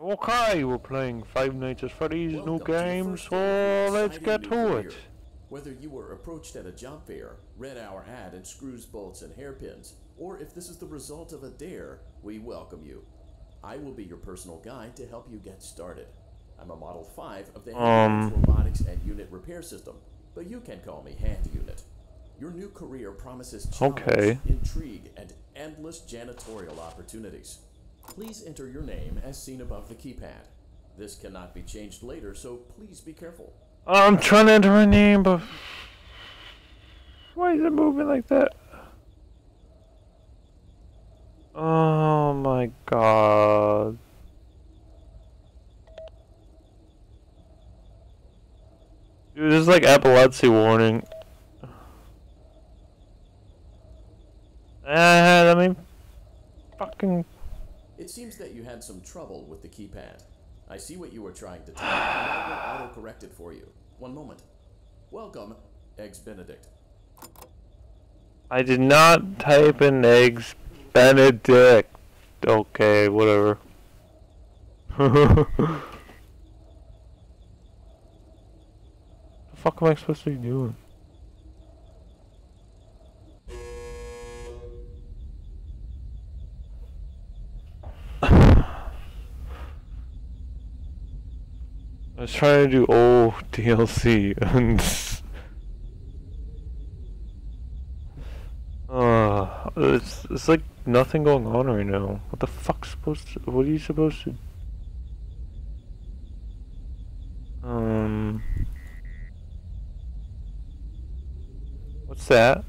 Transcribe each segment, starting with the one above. Okay, we're playing Five Nights at Freddy's new game, so let's get to it. Whether you were approached at a job fair, read our ad and screws, bolts, and hairpins, or if this is the result of a dare, we welcome you. I will be your personal guide to help you get started. I'm a Model 5 of the Robotics and Unit Repair System, but you can call me Hand Unit. Your new career promises challenge, intrigue, and endless janitorial opportunities. Please enter your name as seen above the keypad. This cannot be changed later, so please be careful. I'm trying to enter my name, but why is it moving like that? Oh my god. Dude, this is like epilepsy warning. I mean, fucking... It seems that you had some trouble with the keypad. I see what you were trying to type, and I will auto-correct it for you. One moment. Welcome, Eggs Benedict. I did not type in Eggs Benedict. Okay, whatever. The fuck am I supposed to be doing? I was trying to do old DLC and it's like nothing going on right now. What the fuck's supposed to, what are you supposed to? What's that?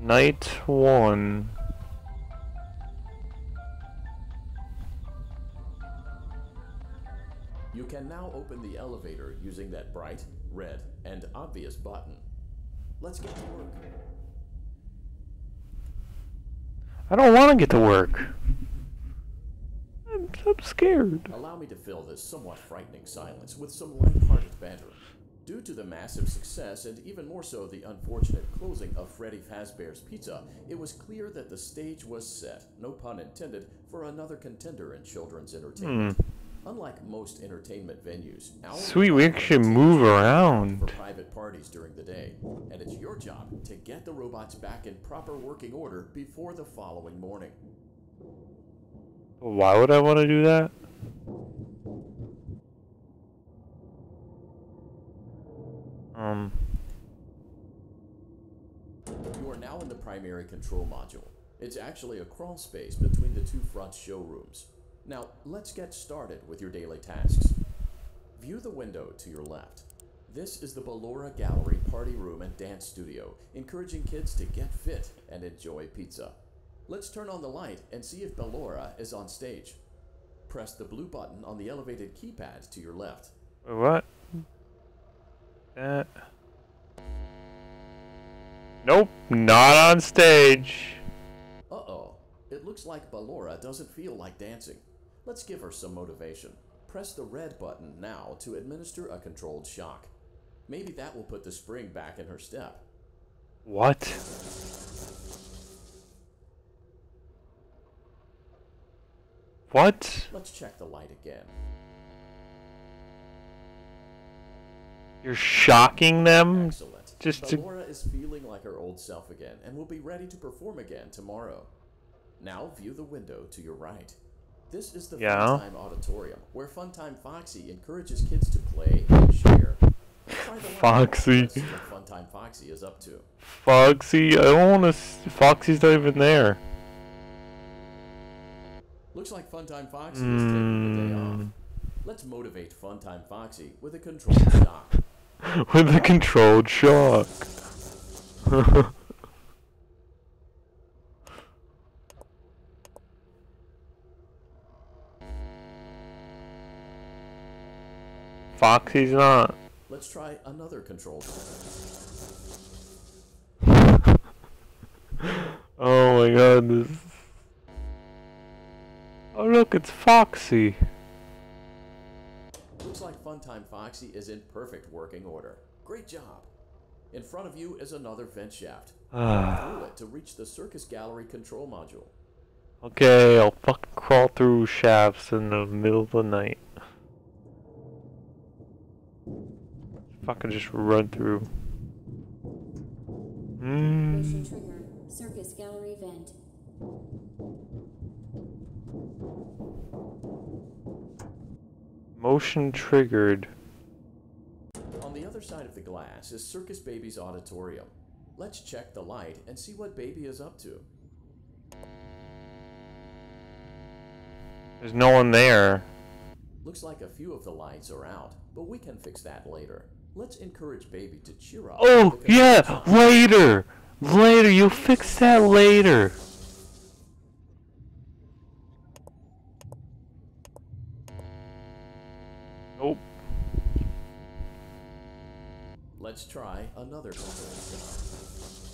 Night 1. You can now open the elevator using that bright, red, and obvious button. Let's get to work. I don't want to get to work. I'm scared. Allow me to fill this somewhat frightening silence with some light-hearted banter. Due to the massive success, and even more so the unfortunate closing of Freddy Fazbear's Pizza, it was clear that the stage was set, no pun intended, for another contender in children's entertainment. Unlike most entertainment venues, sweet, we actually move around for private parties during the day, and it's your job to get the robots back in proper working order before the following morning. Why would I want to do that? You are now in the primary control module. It's actually a crawl space between the two front showrooms. Now, let's get started with your daily tasks. View the window to your left. This is the Ballora Gallery Party Room and Dance Studio, encouraging kids to get fit and enjoy pizza. Let's turn on the light and see if Ballora is on stage. Press the blue button on the elevated keypad to your left. What? Nope, not on stage. Uh-oh, it looks like Ballora doesn't feel like dancing. Let's give her some motivation. Press the red button now to administer a controlled shock. Maybe that will put the spring back in her step. What? What? Let's check the light again. You're shocking them? Excellent. Just Ballora is feeling like her old self again and will be ready to perform again tomorrow. Now view the window to your right. This is the Funtime Auditorium, where Funtime Foxy encourages kids to play and share. Foxy. Funtime Foxy is up to. Foxy, I don't want to. Foxy's not even there. Looks like Funtime Foxy is taking the day off. Let's motivate Funtime Foxy with a controlled shock. With a controlled shock. Foxy's not. Let's try another controlled shock. Oh my god, this is... Oh look, it's Foxy. Looks like Funtime Foxy is in perfect working order. Great job. In front of you is another vent shaft. Through it to reach the circus gallery control module. Okay, I'll fucking crawl through shafts in the middle of the night. Fucking just run through. Mission trigger. Circus gallery vent. Motion triggered. On the other side of the glass is Circus Baby's auditorium. Let's check the light and see what Baby is up to. There's no one there. Looks like a few of the lights are out, but we can fix that later. Let's encourage Baby to cheer up. Oh, yeah! Later! Later! You'll fix that later! Nope. Let's try another control.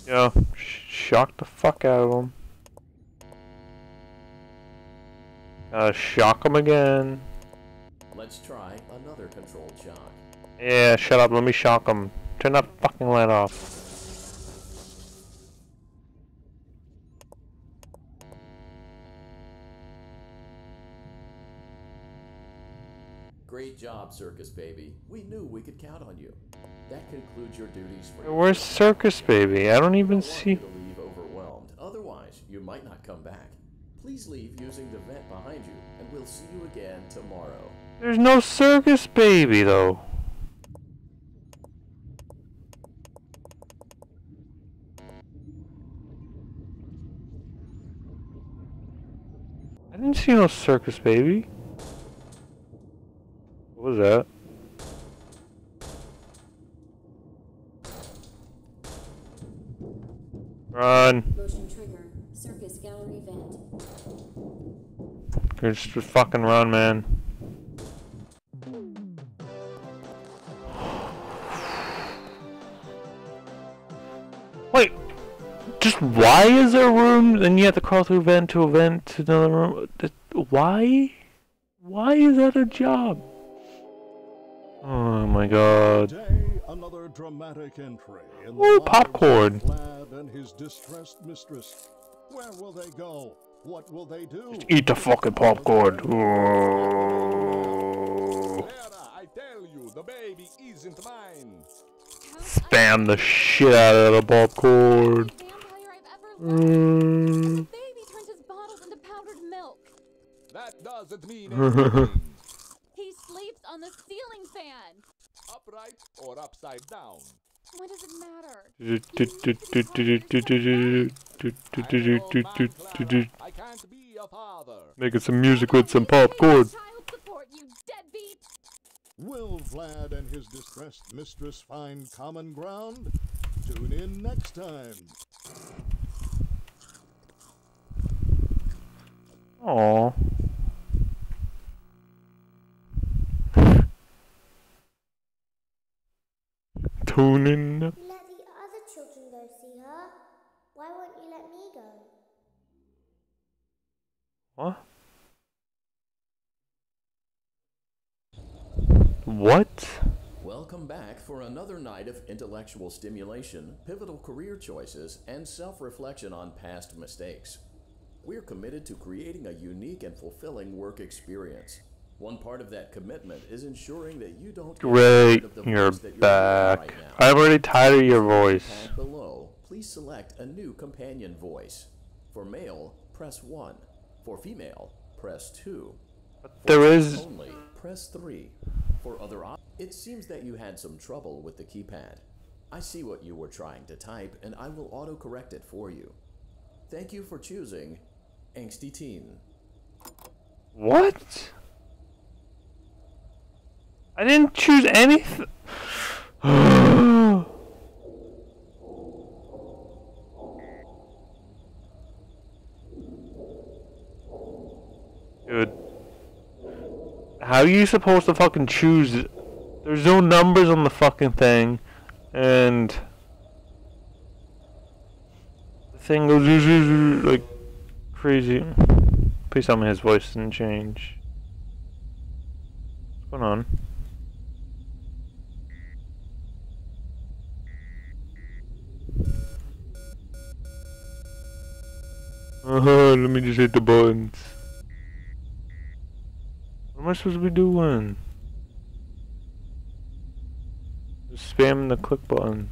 Yeah, shock the fuck out of him. Shock him again. Let's try another controlled shock. Yeah, shut up, let me shock him. Turn that fucking light off. Great job, Circus Baby. We knew we could count on you. That concludes your duties for. Where's Circus Baby? I don't even see. You leave overwhelmed. Otherwise, you might not come back. Please leave using the vent behind you, and we'll see you again tomorrow. There's no Circus Baby though. I didn't see no Circus Baby. What was that? Run! Motion trigger. Circus gallery vent. Just fucking run, man. Wait! Just why is there a room? Then you have to crawl through vent to a vent to another room. Why? Why is that a job? Oh my God! Today, another dramatic entry in the popcorn. Lad and his distressed mistress. Where will they go? What will they do? Just eat the fucking popcorn. Oh. I tell you, the baby isn't mine. Spam the shit out of the popcorn. The baby turns his bottles into powdered milk. That doesn't mean anything. He sleeps on the ceiling fan. Upright or upside down. What does it matter? I can't be a father. Making some music with some popcorn. Child support, you deadbeat. Will Vlad and his distressed mistress find common ground? Tune in next time. Aww. Tune in. Let the other children go see her. Why won't you let me go? What? What? Welcome back for another night of intellectual stimulation, pivotal career choices, and self-reflection on past mistakes. We're committed to creating a unique and fulfilling work experience. One part of that commitment is ensuring that you don't. Great, you're back. Right, I'm already tired of your voice. Below, please select a new companion voice. For male, press 1. For female, press 2. But there is only press 3. For other options, it seems that you had some trouble with the keypad. I see what you were trying to type, and I will autocorrect it for you. Thank you for choosing Angsty Teen. What? I didn't choose anything. Dude, how are you supposed to fucking choose it? There's no numbers on the fucking thing, and the thing goes like crazy. Please tell me his voice didn't change. What's going on? Let me just hit the buttons. What am I supposed to be doing? Just spamming the click button.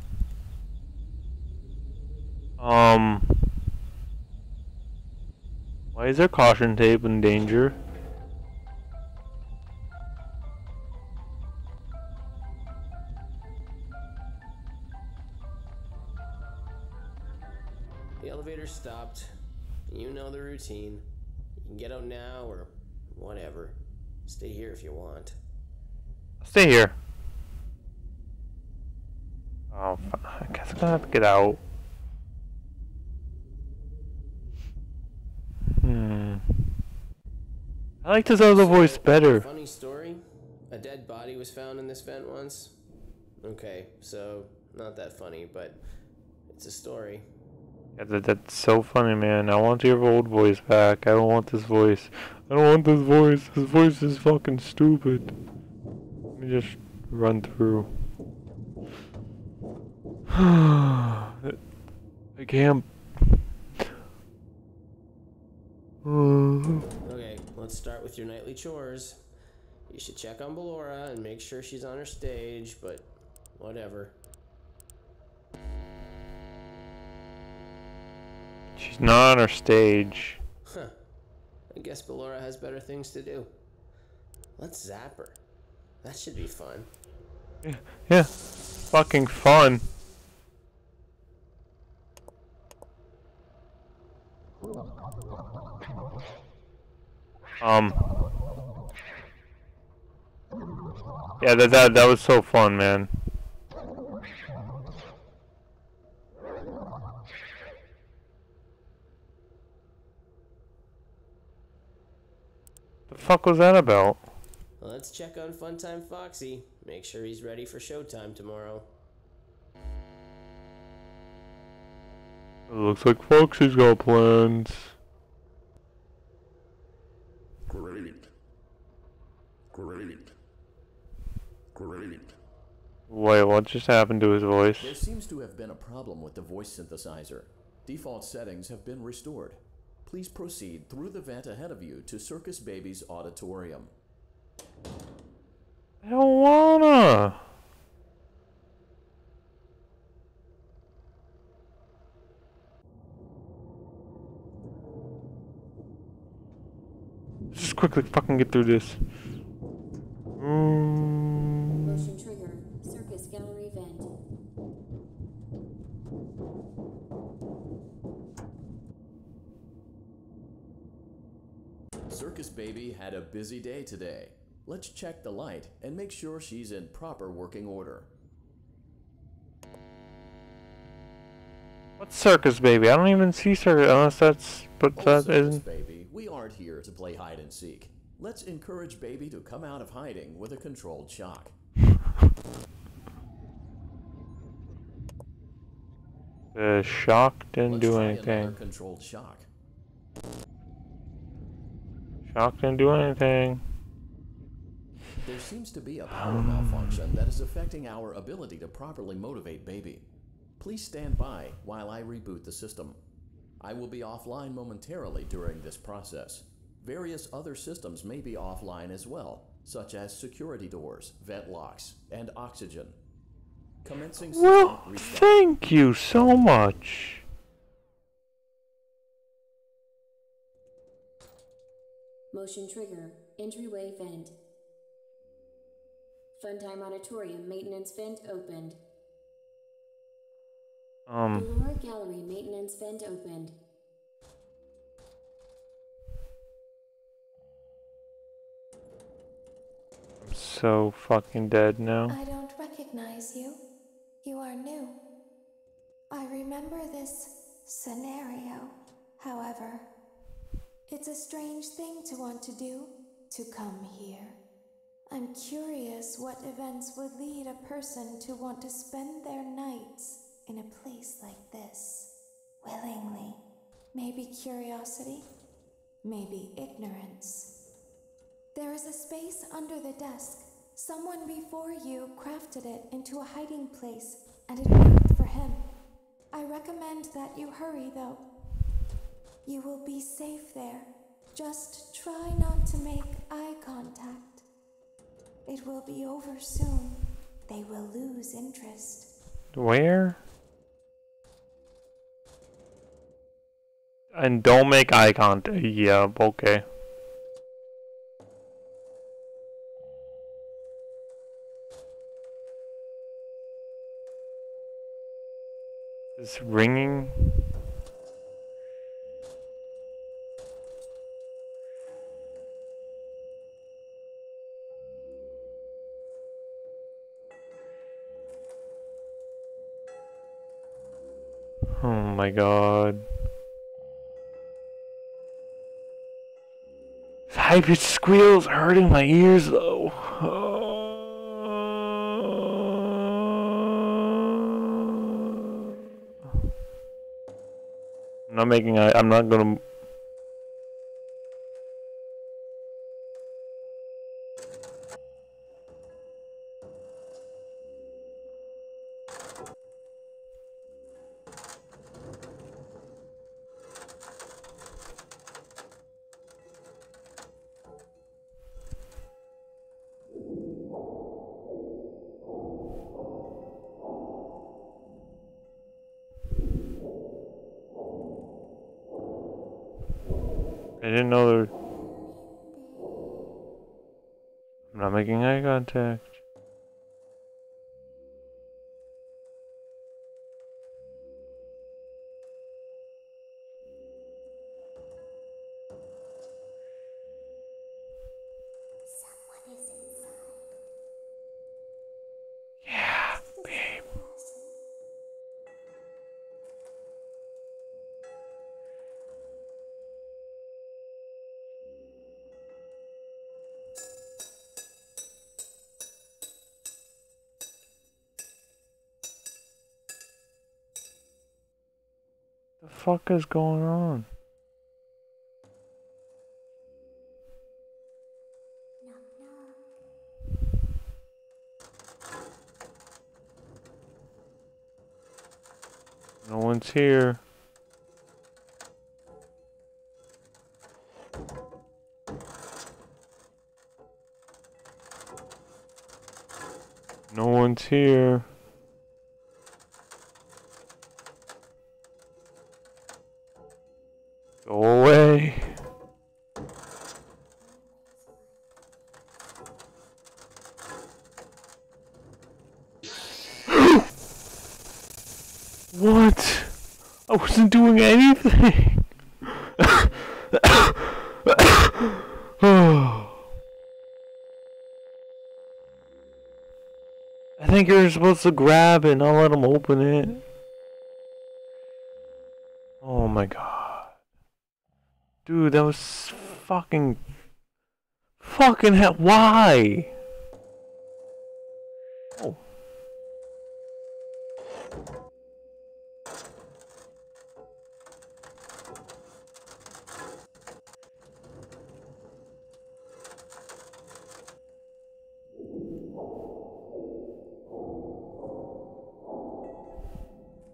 Why is there caution tape in danger? The elevator stopped. You know the routine. You can get out now or whatever. Stay here if you want. Stay here. Oh, I guess I'm gonna have to get out. I like this other voice better. Funny story. A dead body was found in this vent once. Okay, so not that funny, but it's a story. Yeah, that's so funny, man. I want your old voice back. I don't want this voice. I don't want this voice. This voice is fucking stupid. Let me just run through. I can't. Okay, let's start with your nightly chores. You should check on Ballora and make sure she's on her stage, but whatever. She's not on her stage. Huh. I guess Ballora has better things to do. Let's zap her. That should be fun. Yeah. Fucking fun. Yeah, that was so fun, man. The fuck was that about? Well, let's check on Funtime Foxy. Make sure he's ready for showtime tomorrow. It looks like Foxy's got plans. Great. Wait, what just happened to his voice? There seems to have been a problem with the voice synthesizer. Default settings have been restored. Please proceed through the vent ahead of you to Circus Baby's auditorium. I don't wanna. Just quickly fucking get through this. Motion trigger. Circus gallery vent. Circus Baby had a busy day today. Let's check the light and make sure she's in proper working order. What's Circus Baby? I don't even see Circus unless that's... But that isn't... Baby, we aren't here to play hide and seek. Let's encourage Baby to come out of hiding with a controlled shock. The shock didn't do anything. Controlled shock. Shock didn't do anything. There seems to be a power malfunction that is affecting our ability to properly motivate Baby. Please stand by while I reboot the system. I will be offline momentarily during this process. Various other systems may be offline as well, such as security doors, vent locks, and oxygen. Commencing. Well, thank you so much. Motion trigger, entryway vent. Funtime auditorium maintenance vent opened. Lower gallery maintenance vent opened. I'm so fucking dead now. I don't recognize you. You are new. I remember this scenario, however. It's a strange thing to want to do, to come here. I'm curious what events would lead a person to want to spend their nights in a place like this, willingly. Maybe curiosity, maybe ignorance. There is a space under the desk. Someone before you crafted it into a hiding place, and it worked for him. I recommend that you hurry, though. You will be safe there. Just try not to make eye contact. It will be over soon. They will lose interest. Where? And don't make eye contact. Yeah, okay. It's ringing. Oh my god. The high-pitched squeals hurting my ears though. I'm not gonna. I didn't know there. I'm not making eye contact. Someone is inside. Yeah, babe. What the fuck is going on? Knock, knock. No one's here. No one's here. Go away. What? I wasn't doing anything. I think you're supposed to grab it and not let him open it. Oh my god. Dude, that was fucking hell, why? Oh.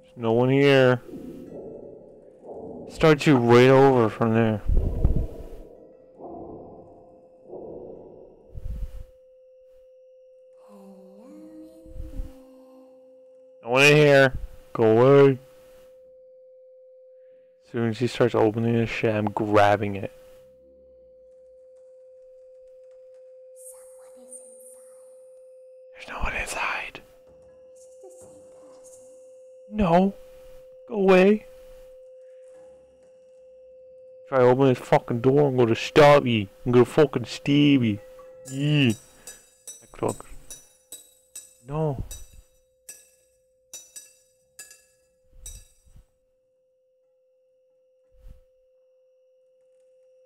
There's no one here. Start you right over from there. No one in here. Go away. As soon as he starts opening this shit, I'm grabbing it. There's no one inside. No. Go away. Try to open this fucking door, I'm gonna stab you. I'm gonna fucking stab you. Yeah. No.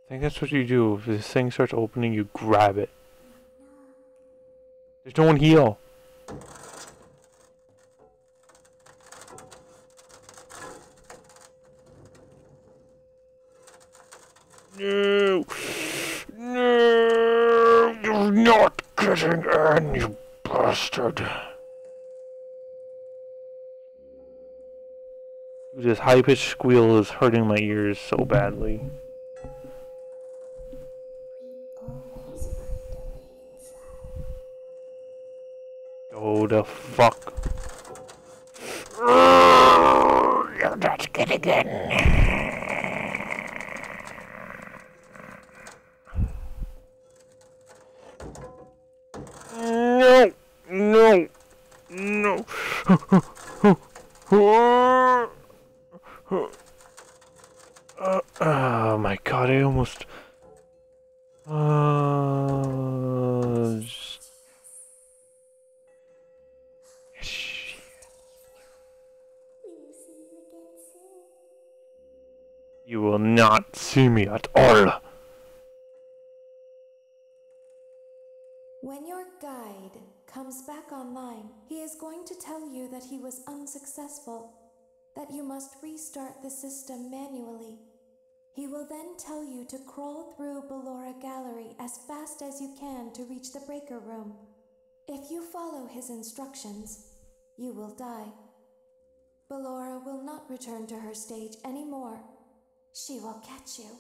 I think that's what you do. If this thing starts opening, you grab it. There's no one here. No, no, you're not getting in, you bastard. This high-pitched squeal is hurting my ears so badly. Go the fuck. You're not getting in. No, no, no. Oh my god, I almost... You will not see me at all. When your guide comes back online, he is going to tell you that he was unsuccessful, that you must restart the system manually. He will then tell you to crawl through Ballora Gallery as fast as you can to reach the breaker room. If you follow his instructions, you will die. Ballora will not return to her stage anymore. She will catch you.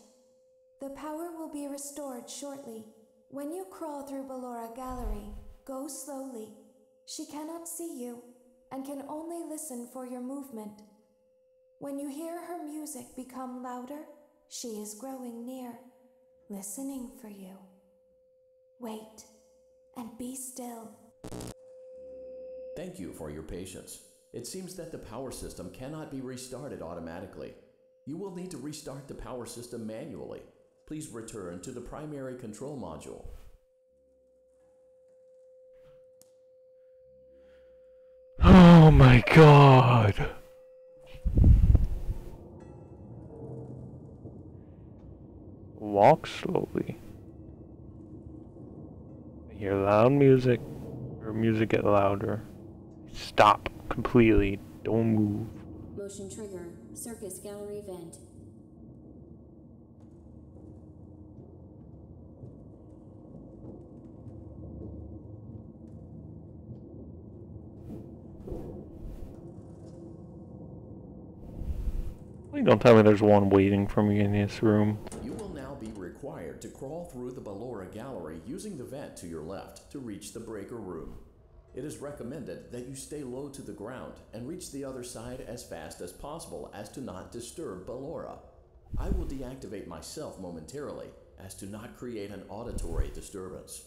The power will be restored shortly. When you crawl through Ballora Gallery, go slowly. She cannot see you and can only listen for your movement. When you hear her music become louder, she is growing near, listening for you. Wait and be still. Thank you for your patience. It seems that the power system cannot be restarted automatically. You will need to restart the power system manually. Please return to the primary control module. Oh my god! Walk slowly. I hear loud music. Your music get louder. Stop completely. Don't move. Motion trigger. Circus Gallery vent. Please don't tell me there's one waiting for me in this room. You will now be required to crawl through the Ballora Gallery using the vent to your left to reach the breaker room. It is recommended that you stay low to the ground and reach the other side as fast as possible as to not disturb Ballora. I will deactivate myself momentarily as to not create an auditory disturbance.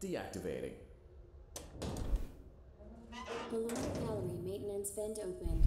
Deactivating. Ballora Gallery maintenance vent opened.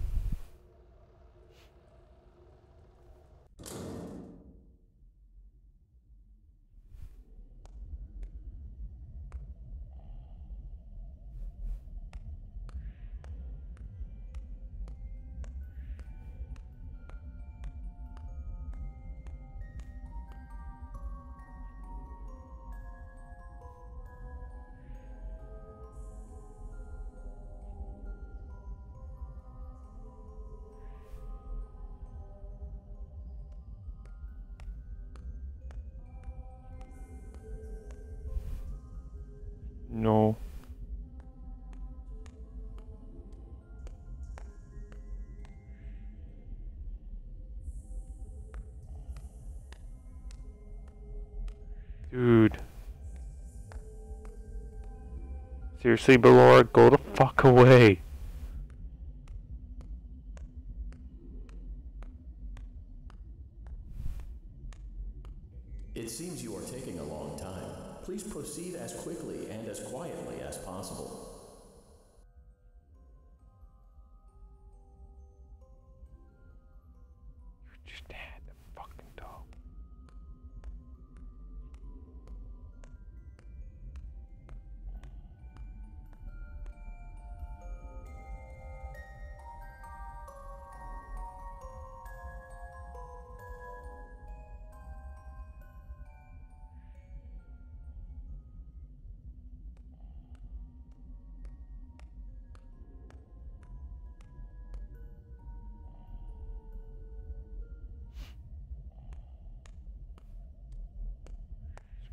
No. Dude. Seriously, Ballora, go the fuck away. It seems you are taking a long time. Please proceed as quickly and as quietly as possible. You just had the fucking dog.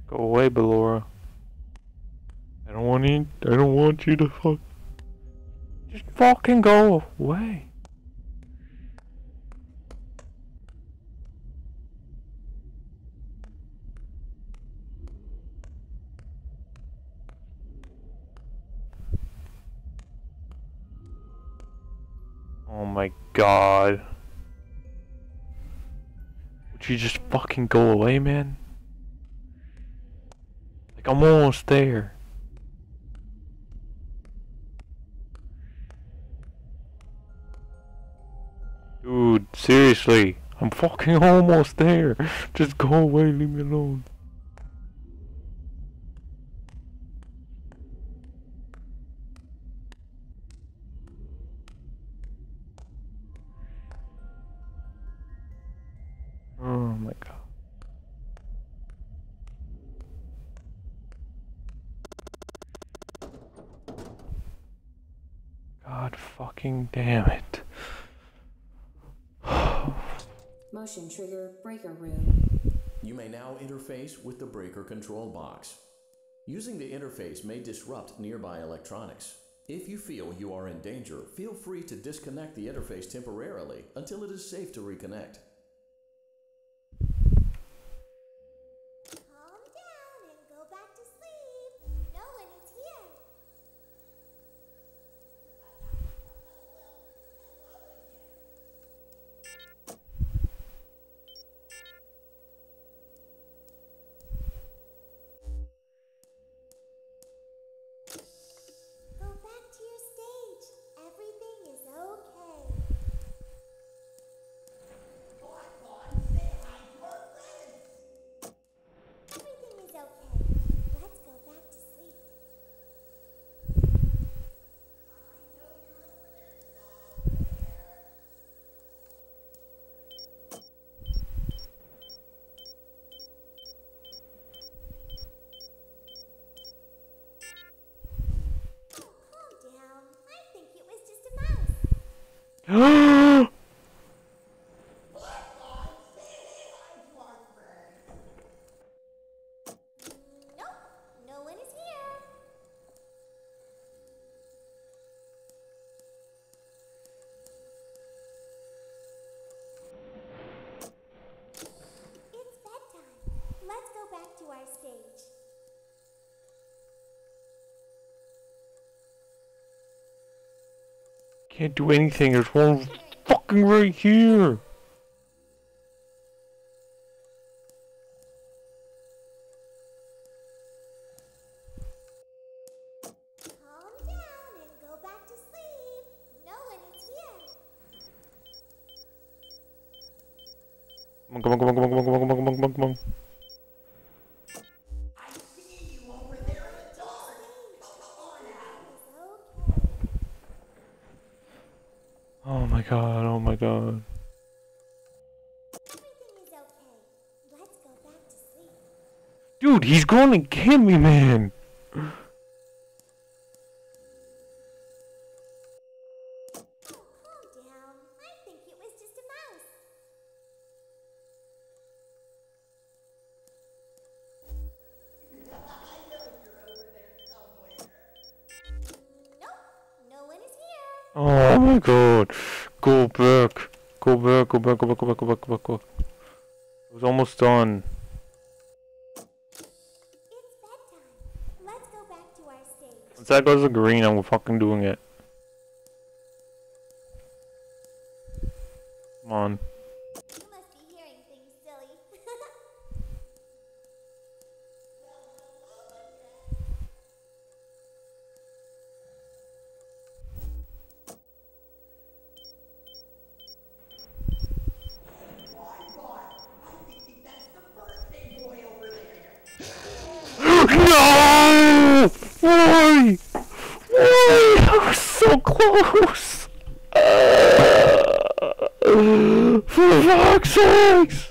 Go away, Ballora. I don't want you to fuck. Just fucking go away. Oh my god. Would you just fucking go away, man? Like, I'm almost there. Dude, seriously. I'm fucking almost there. Just go away, leave me alone. Oh my god. God fucking damn it. Motion trigger breaker room. You may now interface with the breaker control box. Using the interface may disrupt nearby electronics. If you feel you are in danger, feel free to disconnect the interface temporarily until it is safe to reconnect. Can't do anything, there's one fucking right here! Dude, he's going to get me, man! Oh my god! Go back! Go back, go back, go back, go back, go back, go back, go back. It was almost done. If that goes to green, I'm fucking doing it. Come on. You must be hearing things, silly. Why? Why? I was so close! For fuck's sakes!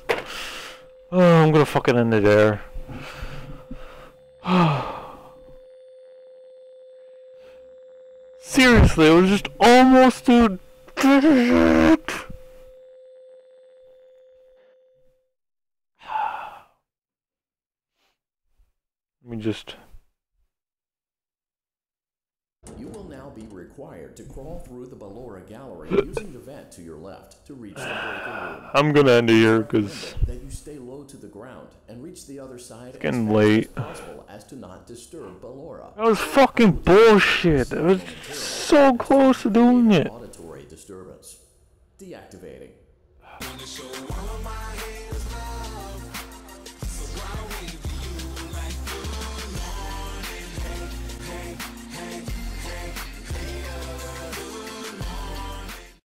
Oh, I'm gonna fucking end it there. Seriously, it was just almost a... Let me just... You will now be required to crawl through the Ballora gallery using the vent to your left to reach the breaker room. I'm gonna end it here because that you stay low to the ground and reach the other side. It's getting late. As to not disturb Ballora. That was fucking bullshit. It was so close to doing it. Auditory disturbance. deactivating.